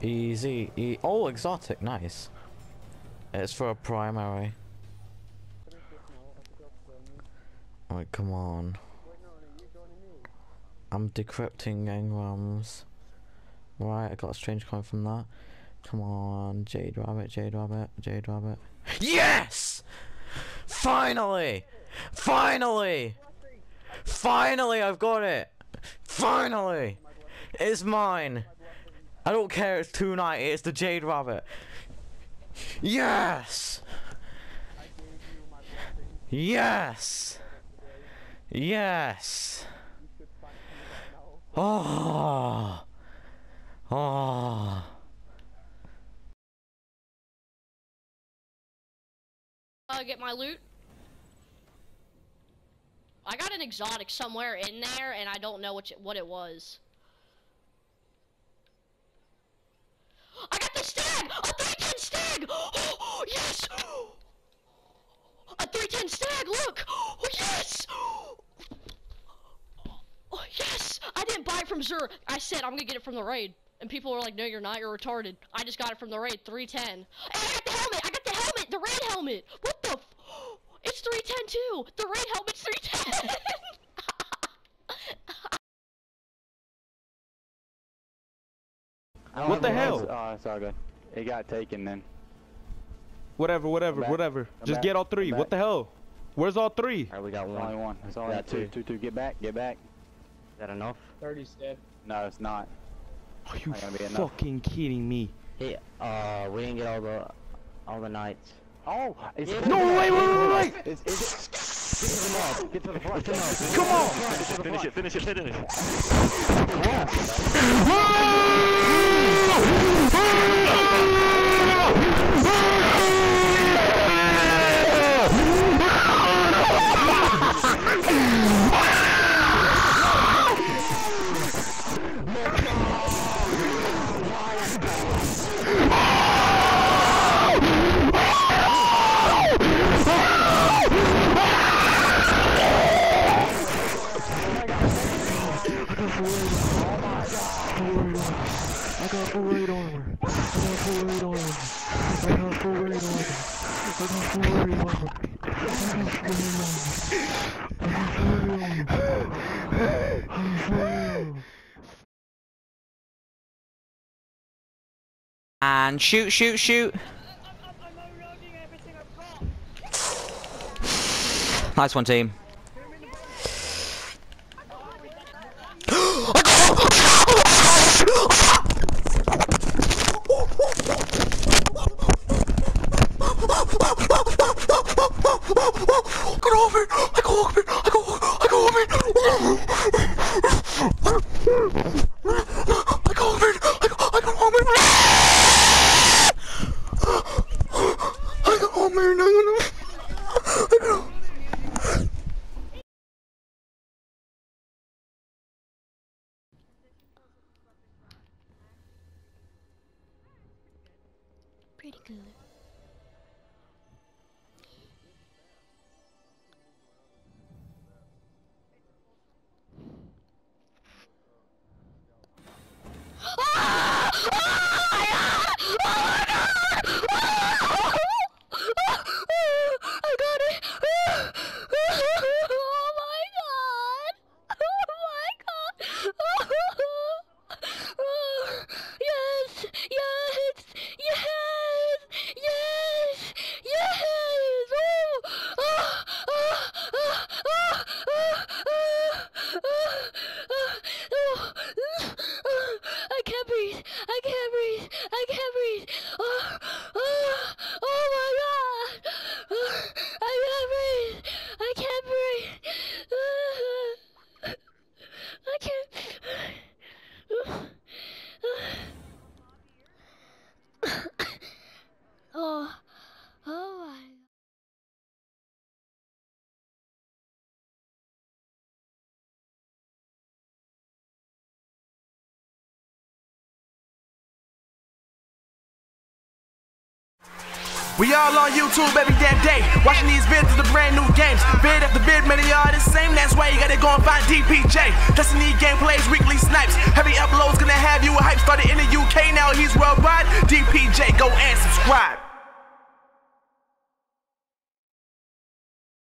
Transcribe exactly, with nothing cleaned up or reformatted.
Easy. E oh, exotic. Nice. It's for a primary. Alright, come on. I'm decrypting engrams. Right, I got a strange coin from that. Come on, Jade Rabbit, Jade Rabbit, Jade Rabbit. Yes! Finally! Finally! Finally, I've got it! Finally! It's mine! I don't care, it's two ninety, it's the Jade Rabbit. Yes! Yes! Yes! Oh! Oh! Uh, get my loot. I got an exotic somewhere in there, and I don't know what it, what it was. I got the stag! A three ten stag! Oh, yes! A three ten stag, look! Oh, yes! Oh, yes! I didn't buy it from Zur. I said, I'm gonna get it from the raid. And people were like, no, you're not, you're retarded. I just got it from the raid, three ten. And I got the helmet! I got the helmet! The red helmet! What the f- It's three ten too! The red helmet's three ten! What the hell? Oh, it's all good. It got taken then. Whatever, whatever, whatever. I'm just back. Get all three. What the hell? Where's all three? Alright, we got one. Only one. That's all. Got two. two, two, two. Get back, get back. Is that enough? thirty's dead. No, it's not. Are you fucking kidding me? Yeah, uh, we didn't get all the, all the knights. Oh! It's yeah. No, wait, wait, wait, wait! Is, is it? Get to the front, get to the front. Come on! Finish it, finish it, finish it, finish it. I got full raid armor. I got full raid armor. I got full raid armor. I got full raid armor. I got full raid armor. I got full. And shoot, shoot, shoot. I'm unloading everything I've got. Nice one, team. Pretty good. We all on YouTube every damn day, watching these vids of the brand new games. Vid after vid, many are the same, that's why you gotta go and find D P J. Testing these gameplays, weekly snipes. Heavy uploads gonna have you a hype, started in the U K, now he's Worldwide, D P J, go and subscribe.